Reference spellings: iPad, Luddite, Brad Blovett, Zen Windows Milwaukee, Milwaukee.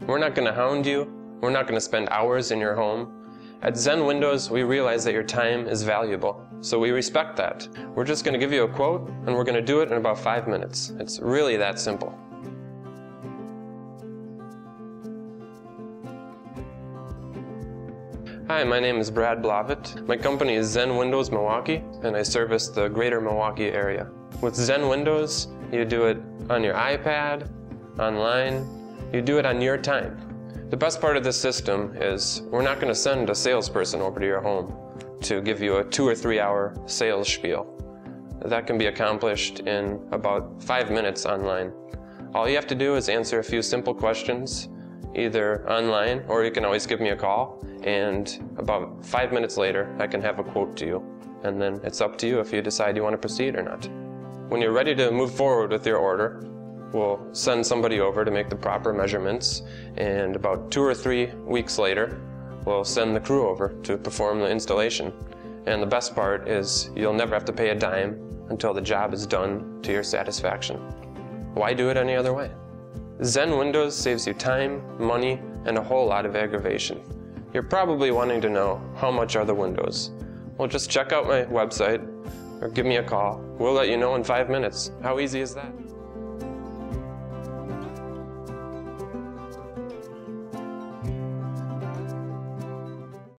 We're not going to hound you. We're not going to spend hours in your home. At Zen Windows, we realize that your time is valuable, so we respect that. We're just going to give you a quote, and we're going to do it in about 5 minutes. It's really that simple. Hi, my name is Brad Blovett. My company is Zen Windows Milwaukee, and I service the greater Milwaukee area. With Zen Windows, you do it on your iPad, online. You do it on your time. The best part of this system is we're not going to send a salesperson over to your home to give you a 2 or 3 hour sales spiel. That can be accomplished in about 5 minutes online. All you have to do is answer a few simple questions, either online, or you can always give me a call, and about 5 minutes later I can have a quote to you, and then it's up to you if you decide you want to proceed or not. When you're ready to move forward with your order, we'll send somebody over to make the proper measurements, and about 2 or 3 weeks later we'll send the crew over to perform the installation. And the best part is you'll never have to pay a dime until the job is done to your satisfaction. Why do it any other way? Zen Windows saves you time, money, and a whole lot of aggravation. You're probably wanting to know, how much are the windows? Well, just check out my website or give me a call. We'll let you know in 5 minutes. How easy is that?